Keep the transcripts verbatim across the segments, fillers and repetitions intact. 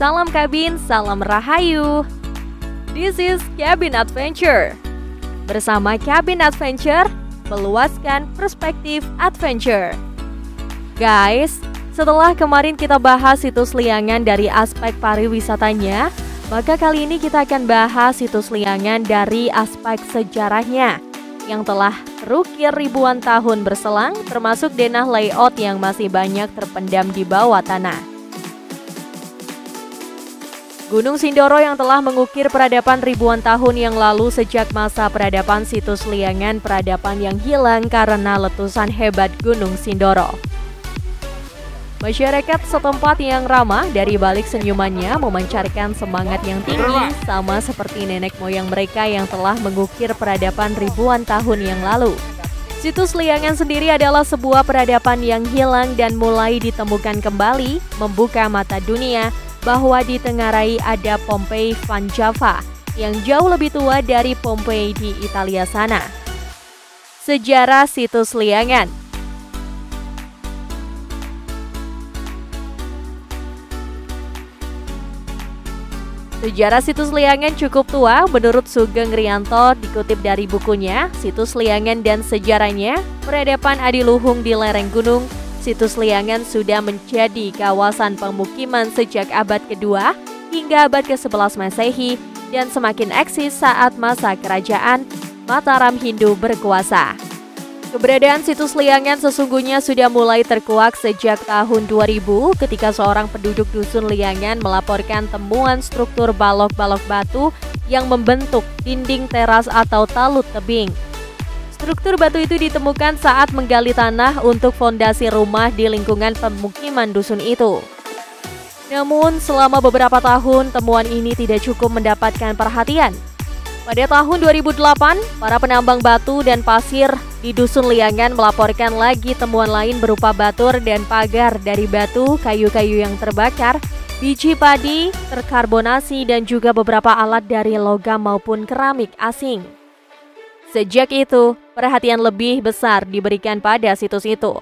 Salam kabin, salam rahayu. This is Cabin Adventure. Bersama Cabin Adventure, meluaskan perspektif adventure. Guys, setelah kemarin kita bahas situs Liyangan dari aspek pariwisatanya, maka kali ini kita akan bahas situs Liyangan dari aspek sejarahnya yang telah terukir ribuan tahun berselang, termasuk denah layout yang masih banyak terpendam di bawah tanah. Gunung Sindoro yang telah mengukir peradaban ribuan tahun yang lalu sejak masa peradaban situs Liyangan, peradaban yang hilang karena letusan hebat Gunung Sindoro. Masyarakat setempat yang ramah dari balik senyumannya memancarkan semangat yang tinggi, sama seperti nenek moyang mereka yang telah mengukir peradaban ribuan tahun yang lalu. Situs Liyangan sendiri adalah sebuah peradaban yang hilang dan mulai ditemukan kembali, membuka mata dunia bahwa di Tengarai ada Pompeii Van Java yang jauh lebih tua dari Pompeii di Italia sana. Sejarah situs Liyangan. Sejarah situs Liyangan cukup tua, menurut Sugeng Riyanto dikutip dari bukunya Situs Liyangan dan Sejarahnya, Peradaban Adiluhung di Lereng Gunung. Situs Liyangan sudah menjadi kawasan pemukiman sejak abad kedua hingga abad ke sebelas Masehi dan semakin eksis saat masa Kerajaan Mataram Hindu berkuasa. Keberadaan situs Liyangan sesungguhnya sudah mulai terkuak sejak tahun dua ribu ketika seorang penduduk Dusun Liyangan melaporkan temuan struktur balok-balok batu yang membentuk dinding teras atau talut tebing. Struktur batu itu ditemukan saat menggali tanah untuk fondasi rumah di lingkungan pemukiman dusun itu. Namun selama beberapa tahun temuan ini tidak cukup mendapatkan perhatian. Pada tahun dua ribu delapan, para penambang batu dan pasir di Dusun Liyangan melaporkan lagi temuan lain berupa batur dan pagar dari batu, kayu-kayu yang terbakar, biji padi, terkarbonasi, dan juga beberapa alat dari logam maupun keramik asing. Sejak itu, perhatian lebih besar diberikan pada situs itu.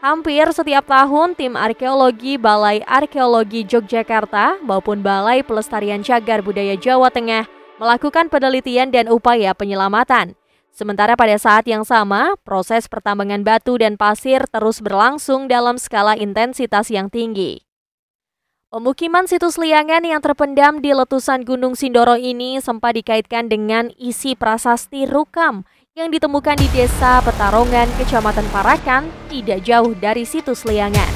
Hampir setiap tahun, tim arkeologi Balai Arkeologi Yogyakarta maupun Balai Pelestarian Cagar Budaya Jawa Tengah melakukan penelitian dan upaya penyelamatan. Sementara pada saat yang sama, proses pertambangan batu dan pasir terus berlangsung dalam skala intensitas yang tinggi. Pemukiman situs Liyangan yang terpendam di letusan Gunung Sindoro ini sempat dikaitkan dengan isi prasasti Rukam yang ditemukan di desa Petarongan, Kecamatan Parakan, tidak jauh dari situs Liyangan.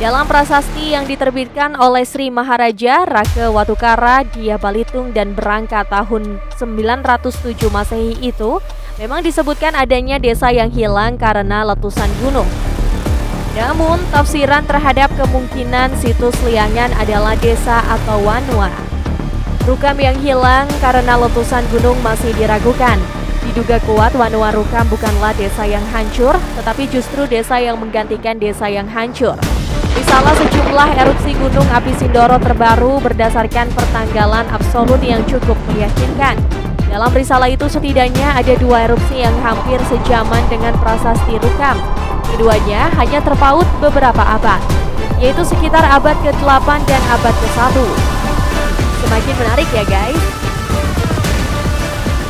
Dalam prasasti yang diterbitkan oleh Sri Maharaja Rake Watukara di Balitung dan Berangka tahun sembilan ratus tujuh Masehi itu, memang disebutkan adanya desa yang hilang karena letusan gunung. Namun, tafsiran terhadap kemungkinan situs Liyangan adalah desa atau Wanua Rukam yang hilang karena letusan gunung masih diragukan. Diduga kuat Wanua Rukam bukanlah desa yang hancur, tetapi justru desa yang menggantikan desa yang hancur. Misalnya sejumlah erupsi gunung api Sindoro terbaru berdasarkan pertanggalan absolut yang cukup meyakinkan. Dalam risalah itu setidaknya ada dua erupsi yang hampir sejaman dengan prasasti Rukam. Keduanya hanya terpaut beberapa abad, yaitu sekitar abad ke delapan dan abad ke satu. Semakin menarik ya guys.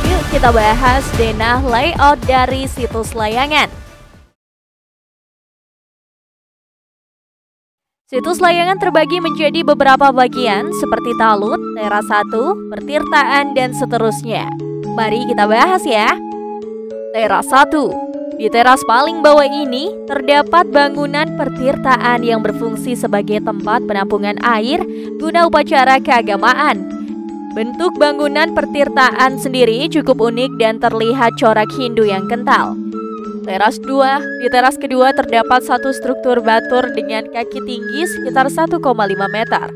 Yuk kita bahas denah layout dari situs Liyangan. Situs Liyangan terbagi menjadi beberapa bagian seperti talut, teras satu, pertirtaan, dan seterusnya. Mari kita bahas ya. Teras satu. Di teras paling bawah ini terdapat bangunan pertirtaan yang berfungsi sebagai tempat penampungan air guna upacara keagamaan. Bentuk bangunan pertirtaan sendiri cukup unik dan terlihat corak Hindu yang kental. Teras dua. Di teras kedua terdapat satu struktur batur dengan kaki tinggi sekitar satu koma lima meter.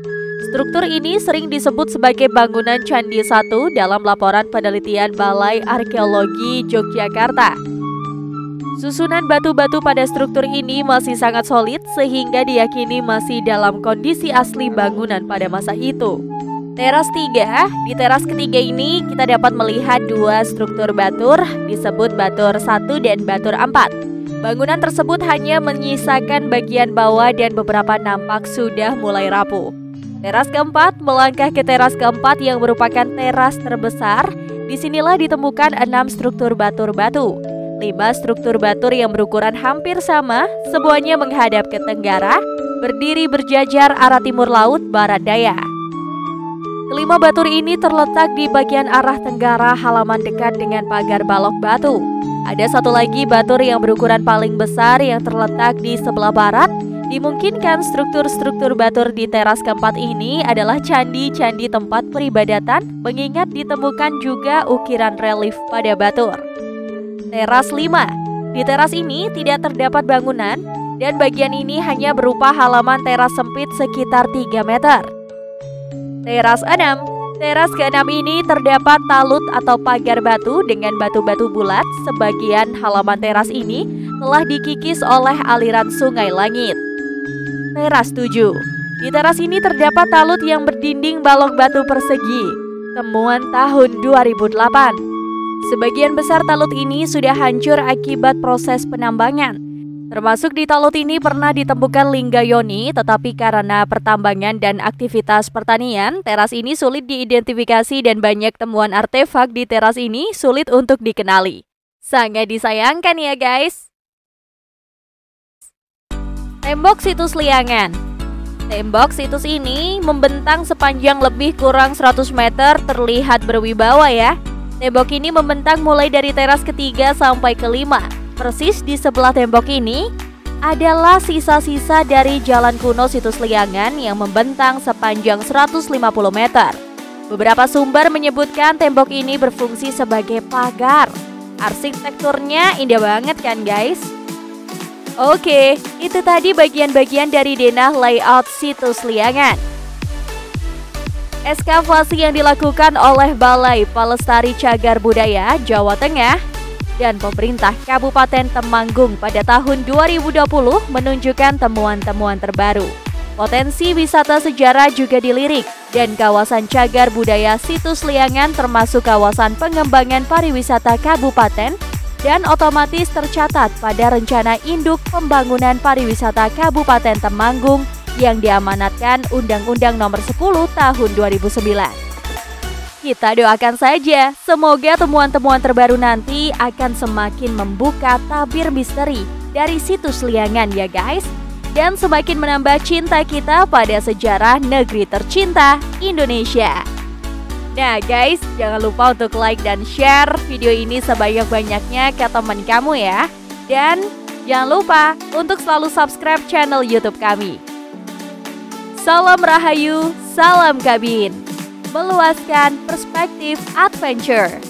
Struktur ini sering disebut sebagai bangunan Candi satu dalam laporan penelitian Balai Arkeologi Yogyakarta. Susunan batu-batu pada struktur ini masih sangat solid sehingga diyakini masih dalam kondisi asli bangunan pada masa itu. Teras tiga. Di teras ketiga ini kita dapat melihat dua struktur batur disebut batur satu dan batur empat. Bangunan tersebut hanya menyisakan bagian bawah dan beberapa nampak sudah mulai rapuh. Teras keempat, melangkah ke teras keempat yang merupakan teras terbesar. Disinilah ditemukan enam struktur batur batu. Lima struktur batur yang berukuran hampir sama, semuanya menghadap ke tenggara, berdiri berjajar arah timur laut barat daya. Kelima batur ini terletak di bagian arah tenggara halaman dekat dengan pagar balok batu. Ada satu lagi batur yang berukuran paling besar yang terletak di sebelah barat. Dimungkinkan struktur-struktur batur di teras keempat ini adalah candi-candi tempat peribadatan, mengingat ditemukan juga ukiran relief pada batur. Teras lima. Di teras ini tidak terdapat bangunan, dan bagian ini hanya berupa halaman teras sempit sekitar tiga meter. Teras enam. Teras keenam ini terdapat talut atau pagar batu dengan batu-batu bulat. Sebagian halaman teras ini telah dikikis oleh aliran sungai langit. Teras tujuh. Di teras ini terdapat talut yang berdinding balok batu persegi. Temuan tahun dua ribu delapan. Sebagian besar talut ini sudah hancur akibat proses penambangan. Termasuk di talut ini pernah ditemukan Lingga Yoni, tetapi karena pertambangan dan aktivitas pertanian, teras ini sulit diidentifikasi dan banyak temuan artefak di teras ini sulit untuk dikenali. Sangat disayangkan ya guys. Tembok situs Liyangan. Tembok situs ini membentang sepanjang lebih kurang seratus meter, terlihat berwibawa ya. Tembok ini membentang mulai dari teras ketiga sampai kelima. Persis di sebelah tembok ini adalah sisa-sisa dari jalan kuno situs Liyangan yang membentang sepanjang seratus lima puluh meter. Beberapa sumber menyebutkan tembok ini berfungsi sebagai pagar. Arsitekturnya indah banget kan guys? Oke, itu tadi bagian-bagian dari denah layout situs Liyangan. Eskavasi yang dilakukan oleh Balai Pelestarian Cagar Budaya Jawa Tengah dan pemerintah Kabupaten Temanggung pada tahun dua ribu dua puluh menunjukkan temuan-temuan terbaru. Potensi wisata sejarah juga dilirik dan kawasan cagar budaya situs Liyangan termasuk kawasan pengembangan pariwisata kabupaten dan otomatis tercatat pada Rencana Induk Pembangunan Pariwisata Kabupaten Temanggung yang diamanatkan Undang-Undang Nomor sepuluh Tahun dua ribu sembilan. Kita doakan saja, semoga temuan-temuan terbaru nanti akan semakin membuka tabir misteri dari situs Liyangan ya guys, dan semakin menambah cinta kita pada sejarah negeri tercinta Indonesia. Nah guys, jangan lupa untuk like dan share video ini sebanyak-banyaknya ke teman kamu ya. Dan jangan lupa untuk selalu subscribe channel YouTube kami. Salam Rahayu, salam Kabin. Meluaskan perspektif adventure.